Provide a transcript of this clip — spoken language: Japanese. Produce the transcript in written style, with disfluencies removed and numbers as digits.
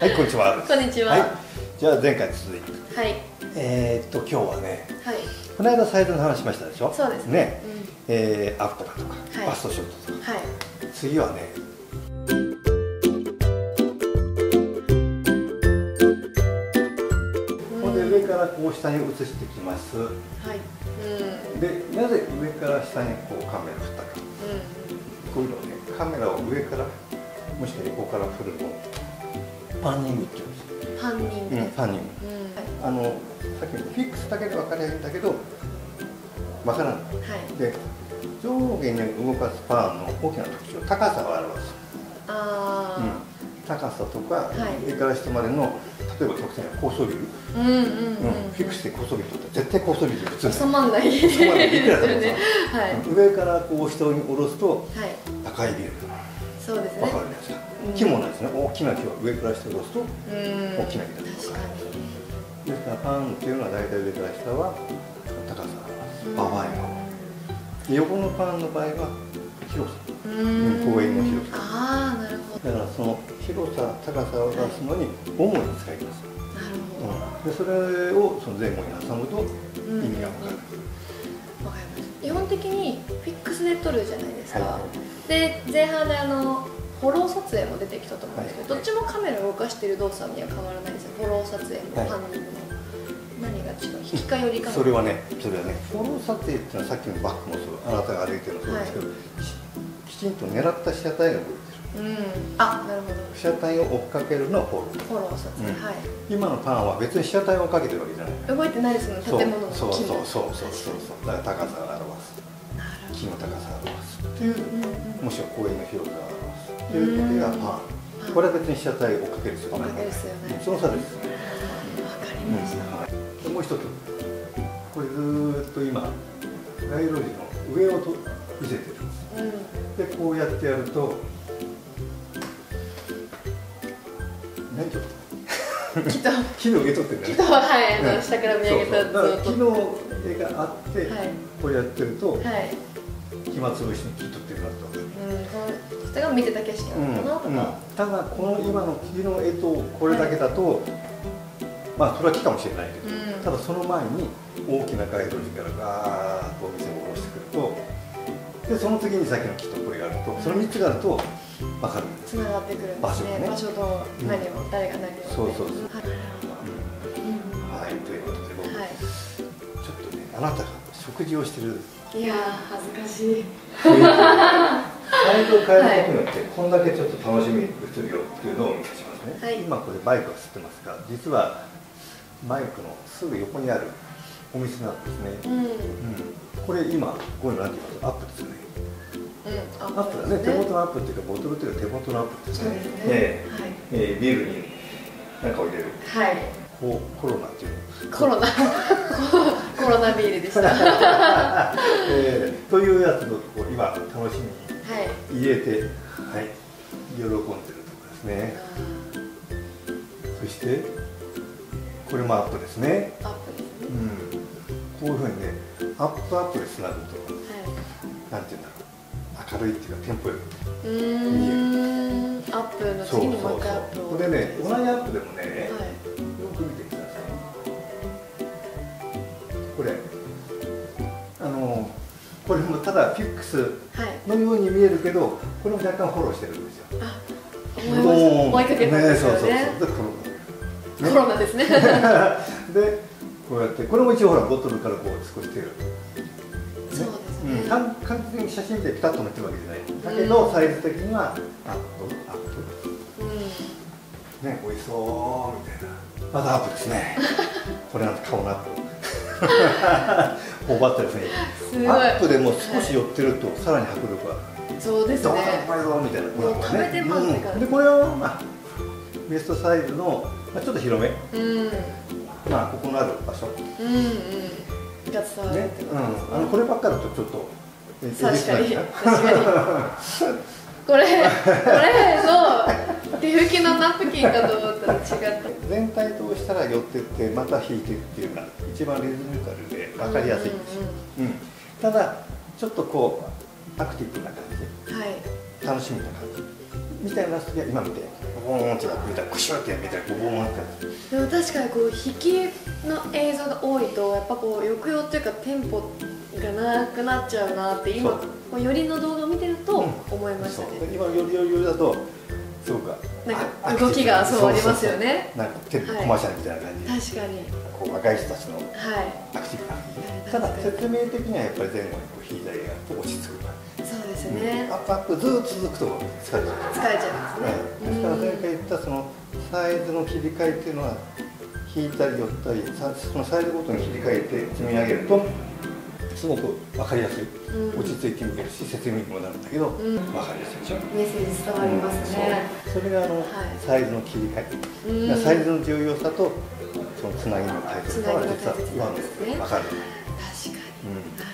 はい、こんにちは。こんにちは。はい、じゃあ前回続いて。はい。今日はね。はい。この間サイズの話しましたでしょ。そうですね。ね、アフターとか、バストショットとか。はい。次はね。これで上からこう下に移してきます。はい。で、なぜ上から下にこうカメラを振ったか。こういうのね、カメラを上から、もしくは横から振るの。パンニングって言うんです。パンニング。うん、パンニング。さっきのフィックスだけで分かりやすいんだけど。分からない。はい、で、上下に動かすパンの大きな特徴、高さを表す。ああ、うん。高さとか、上から下までの、例えば曲線が高層ビル。フィックスで高層ビルとって、絶対高層ビル普通。収まんない。収まんない。いくらだろうね。はい。上からこう下に下ろすと、高いビル。そうですね。わかるんですよ。木もないですね。大きな木は上から下を下ろすと大きな木だとか。ですからパンっていうのは大体上から下は高さが合わない。横のパンの場合は広さ。公園の広さ。ああ、なるほど。だからその広さ高さを出すのに主に使います。なるほど。でそれをその前後に挟むと意味がわかる。わかります。基本的にフィックスで撮るじゃないですか。で前半でフォロー撮影も出てきたと思うんですけど、どっちもカメラを動かしている動作には変わらないんですよ。フォロー撮影もパンニングも何が違う、引きか寄りか。それはねフォロー撮影っていうのはさっきのバックもそう、あなたが歩いてるのもそうですけど、きちんと狙った被写体が動いてる。あ、なるほど。被写体を追っかけるのはフォロー。フォロー撮影。はい。今のパンは別に被写体を追っかけてるわけじゃない。動いてないですもん、建物の。そう。だから高さが表す。木の高さを表すっていう、もしくは公園の広さを表すという時がパン。これは別に被写体を追っかける必要ないですよね。その差です。わかりました。もう一つ、これずっと今街路樹の上を見せてる。でこうやってやると、何ちょっと木の上取ってるね。木は下から見上げた。木の絵があってこうやってると。暇つぶしに切っとってるなと。人が見てた景色なのかなとか。ただこの今の木の絵とこれだけだと、まあそれは木かもしれないけど、ただその前に大きな街路樹からガーッとお店を下ろしてくると、でその次にさっきの木とこれがあると、その3つがあると分かる。つながってくるんですね。場所と何を誰が何を。そう。はい、ということで僕ちょっとね、あなたが食事をしてる。いやー、恥ずかしい。サイズを変えることによって、こんだけちょっと楽しみに映るよっていうのを見せしますね。はい、今これバイクを吸ってますが、実はバイクのすぐ横にあるお店なんですね。これ今こういうのなんて言います？アップですよね。アップだね。手元のアップっていうか、ボトルっていうか手元のアップですね。ビールに何かを入れる。はい。コロナっていうの。コロナビールでした。というやつを今楽しみに入れて、はい、喜んでるとこですね。そしてこれもアップですね。こういうふうにね、アップアップでつなぐと、なんていうんだろう、明るいっていうかテンポよく見える。アップの次にもう一回アップを。これね、同じアップでもね。見てください。これこれもただフィックスのように見えるけど、これも若干フォローしてるんですよ。あ、追いかけてますよね。コロナですね。でこうやってこれも一応ほらボトルからこう少し出る。そうですね。完全に写真でピタッと載ってるわけじゃない。だけどサイズ的にはアップね、美味しそうみたいな。またアップですね。これなんて顔のアップ。頬張ったですね。アップでも少し寄ってると、さらに迫力がある。そうですね。これぞみたいな。もう食べてますから。でこれはまあベストサイズのちょっと広め。まあここのある場所。が伝わる。ね。こればっかだとちょっと。確かに。これの手拭きのナプキンかと思ったら違った。全体通したら寄ってってまた引いてっていうのが一番リズミカルで分かりやすいんですよ。ただちょっとこうアクティブな感じ、楽しみな感じみたいな時は今みたいに。ボンってなってみたらクシュってみたらボボンってなって、確かにこう引きの映像が多いとやっぱこう抑揚というかテンポがなくなっちゃうなって今よりの動画を見てると思いましたね。今よりだとそうか、なんか動きがそうありますよね。なんかテレビコマーシャルみたいな感じ。確かに。こう若い人たちのアクティブな。ただ説明的にはやっぱり前後にこう引いたりが落ち着く。そうですね。アップアップずっと続くと疲れちゃう。疲れちゃうんですね。ですから前回言ったそのサイズの切り替えっていうのは引いたり寄ったり、そのサイズごとに切り替えて積み上げると。すごく分かりやすい、落ち着いて見えるし説明にもなるんだけど分かりやすいでしょ。メッセージ伝わりますね。それがサイズの切り替え、サイズの重要さとそのつなぎの大切さは実は分かる。確かに。